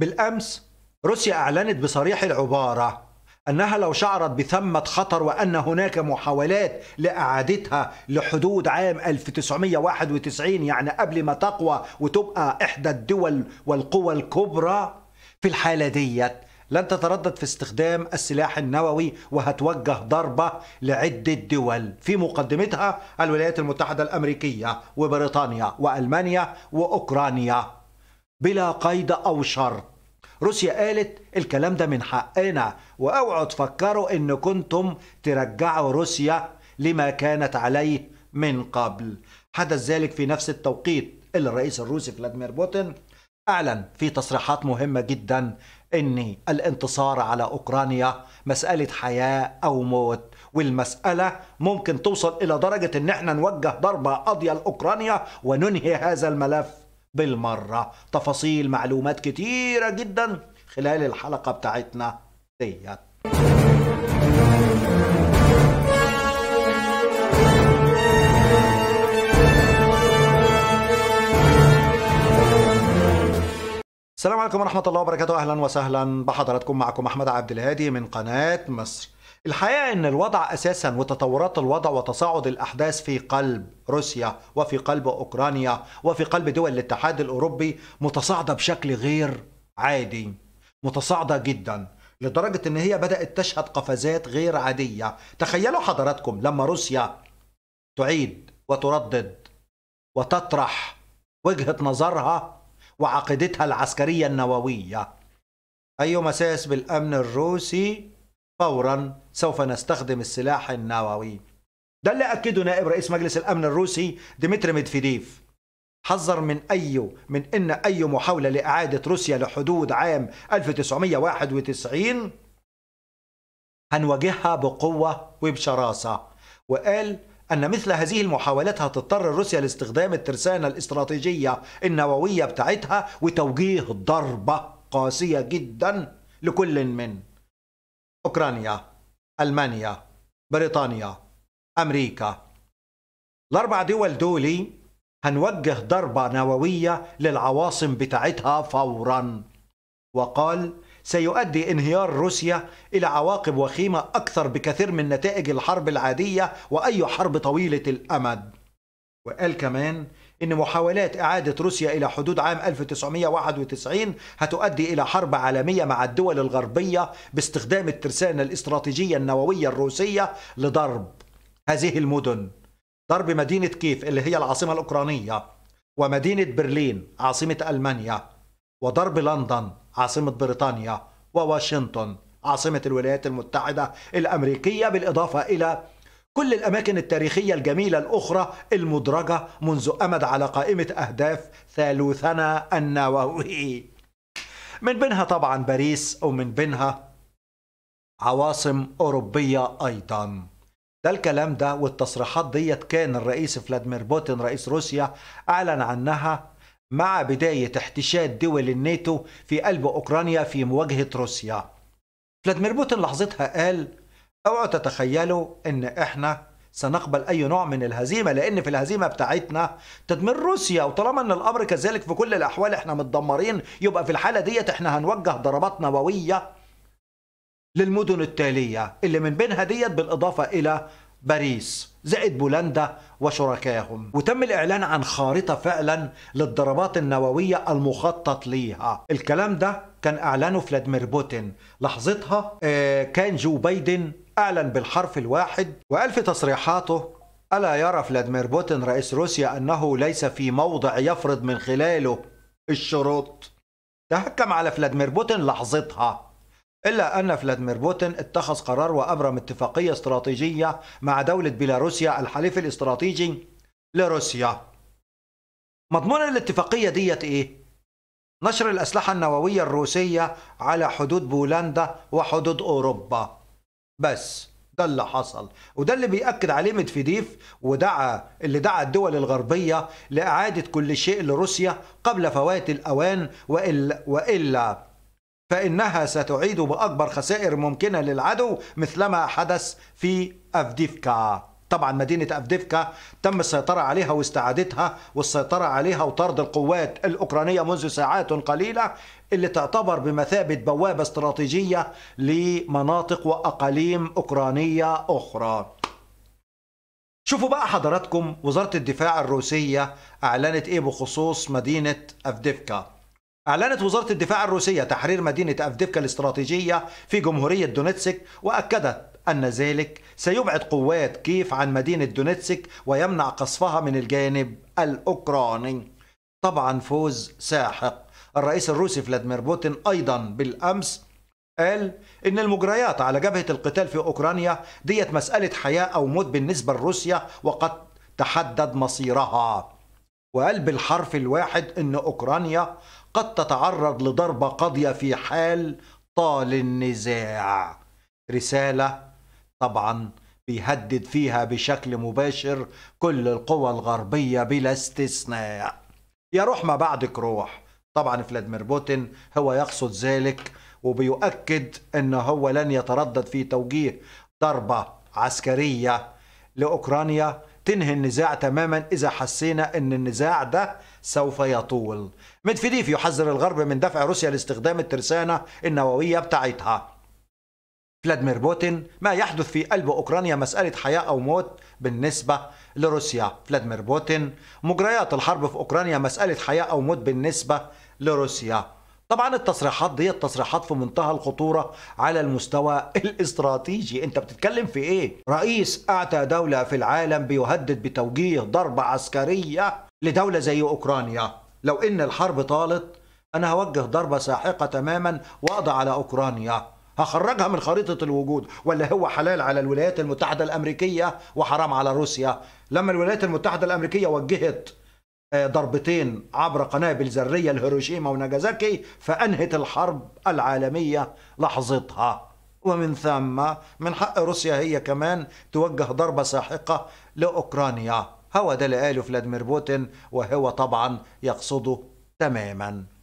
بالأمس روسيا أعلنت بصريح العبارة أنها لو شعرت بثمة خطر وأن هناك محاولات لإعادتها لحدود عام 1991، يعني قبل ما تقوى وتبقى إحدى الدول والقوى الكبرى، في الحالة دي لن تتردد في استخدام السلاح النووي وهتوجه ضربة لعدة دول في مقدمتها الولايات المتحدة الأمريكية وبريطانيا وألمانيا وأوكرانيا بلا قيد أو شرط. روسيا قالت الكلام ده من حقنا، واوعوا تفكروا ان كنتم ترجعوا روسيا لما كانت عليه من قبل. حدث ذلك في نفس التوقيت اللي الرئيس الروسي فلاديمير بوتين اعلن في تصريحات مهمة جدا ان الانتصار على اوكرانيا مسألة حياة او موت، والمسألة ممكن توصل الى درجة ان احنا نوجه ضربة قاضية لاوكرانيا وننهي هذا الملف بالمرة. تفاصيل معلومات كتيرة جدا خلال الحلقة بتاعتنا ديت. السلام عليكم ورحمة الله وبركاته، أهلا وسهلا بحضراتكم، معكم أحمد عبد الهادى من قناة مصر. الحقيقة أن الوضع أساسا وتطورات الوضع وتصاعد الأحداث في قلب روسيا وفي قلب أوكرانيا وفي قلب دول الاتحاد الأوروبي متصاعدة بشكل غير عادي، متصاعدة جدا لدرجة أن هي بدأت تشهد قفزات غير عادية. تخيلوا حضراتكم لما روسيا تعيد وتردد وتطرح وجهة نظرها وعقيدتها العسكرية النووية. أي مساس بالأمن الروسي فورا سوف نستخدم السلاح النووي، ده اللي أكده نائب رئيس مجلس الأمن الروسي ديمتري مدفيديف. حذر من أن أي محاولة لإعادة روسيا لحدود عام 1991 هنواجهها بقوة وبشراسة، وقال أن مثل هذه المحاولات هتضطر روسيا لاستخدام الترسانة الاستراتيجية النووية بتاعتها وتوجيه ضربة قاسية جدا لكل من أوكرانيا، ألمانيا، بريطانيا، أمريكا. الأربع دول دولي هنوجه ضربة نووية للعواصم بتاعتها فورا، وقال سيؤدي انهيار روسيا إلى عواقب وخيمة أكثر بكثير من نتائج الحرب العادية وأي حرب طويلة الأمد. وقال كمان إن محاولات إعادة روسيا إلى حدود عام 1991 هتؤدي إلى حرب عالمية مع الدول الغربية باستخدام الترسانة الاستراتيجية النووية الروسية لضرب هذه المدن، ضرب مدينة كييف اللي هي العاصمة الأوكرانية، ومدينة برلين عاصمة ألمانيا، وضرب لندن عاصمة بريطانيا، وواشنطن عاصمة الولايات المتحدة الأمريكية، بالإضافة إلى كل الأماكن التاريخية الجميلة الأخرى المدرجة منذ أمد على قائمة أهداف ثالوثنا النووي، من بينها طبعا باريس ومن بينها عواصم أوروبية أيضا. ده الكلام ده والتصريحات ديت كان الرئيس فلاديمير بوتين رئيس روسيا أعلن عنها مع بداية احتشاد دول الناتو في قلب أوكرانيا في مواجهة روسيا. فلاديمير بوتين لحظتها قال اوعوا تتخيلوا ان احنا سنقبل اي نوع من الهزيمة، لان في الهزيمة بتاعتنا تدمير روسيا، وطالما ان الامر كذلك في كل الاحوال احنا متدمرين، يبقى في الحالة ديت احنا هنوجه ضربات نووية للمدن التالية اللي من بينها ديت بالاضافة الى باريس زائد بولندا وشركائهم. وتم الاعلان عن خارطة فعلا للضربات النووية المخطط ليها. الكلام ده كان اعلنه فلاديمير بوتين، لحظتها كان جو بايدن أعلن بالحرف الواحد وقال في تصريحاته: ألا يرى فلاديمير بوتين رئيس روسيا أنه ليس في موضع يفرض من خلاله الشروط؟ تهكم على فلاديمير بوتين لحظتها، إلا أن فلاديمير بوتين اتخذ قرار وأبرم اتفاقية استراتيجية مع دولة بيلاروسيا الحليف الاستراتيجي لروسيا. مضمون الاتفاقية ديت إيه؟ نشر الأسلحة النووية الروسية على حدود بولندا وحدود أوروبا. بس ده اللي حصل، وده اللي بيأكد عليه مدفيديف، اللي دعا الدول الغربية لإعادة كل شيء لروسيا قبل فوات الأوان، وإلا فإنها ستعيد بأكبر خسائر ممكنة للعدو مثلما حدث في أفديفكا. طبعا مدينة أفديفكا تم السيطرة عليها واستعادتها والسيطرة عليها وطرد القوات الأوكرانية منذ ساعات قليلة، اللي تعتبر بمثابة بوابة استراتيجية لمناطق وأقاليم أوكرانية أخرى. شوفوا بقى حضراتكم وزارة الدفاع الروسية أعلنت إيه بخصوص مدينة أفديفكا. أعلنت وزارة الدفاع الروسية تحرير مدينة أفديفكا الاستراتيجية في جمهورية دونيتسك، وأكدت أن ذلك سيبعد قوات كييف عن مدينة دونيتسك ويمنع قصفها من الجانب الأوكراني. طبعا فوز ساحق. الرئيس الروسي فلاديمير بوتين أيضا بالأمس قال إن المجريات على جبهة القتال في أوكرانيا ديت مسألة حياة أو موت بالنسبة لروسيا وقد تحدد مصيرها، وقال بالحرف الواحد إن أوكرانيا قد تتعرض لضربة قاضية في حال طال النزاع. رسالة طبعا بيهدد فيها بشكل مباشر كل القوى الغربية بلا استثناء. يا روح ما بعدك روح. طبعا فلاديمير بوتين هو يقصد ذلك، وبيؤكد أنه هو لن يتردد في توجيه ضربة عسكرية لأوكرانيا تنهي النزاع تماما إذا حسينا أن النزاع ده سوف يطول. مدفيديف يحذر الغرب من دفع روسيا لاستخدام الترسانة النووية بتاعتها. فلاديمير بوتين: ما يحدث في قلب أوكرانيا مسألة حياة أو موت بالنسبة لروسيا. فلاديمير بوتين: مجريات الحرب في أوكرانيا مسألة حياة أو موت بالنسبة لروسيا. طبعا التصريحات دي تصريحات في منتهى الخطورة على المستوى الاستراتيجي. انت بتتكلم في ايه؟ رئيس اعتى دولة في العالم بيهدد بتوجيه ضربة عسكرية لدولة زي اوكرانيا. لو ان الحرب طالت انا هوجه ضربة ساحقة تماما واقضي على اوكرانيا، هخرجها من خريطة الوجود. ولا هو حلال على الولايات المتحدة الامريكية وحرام على روسيا؟ لما الولايات المتحدة الامريكية وجهت ضربتين عبر قنابل ذرية لهيروشيما وناجازاكي فأنهت الحرب العالمية لحظتها، ومن ثم من حق روسيا هي كمان توجه ضربة ساحقة لأوكرانيا. هو ده اللي قاله فلاديمير بوتين، وهو طبعا يقصده تماما.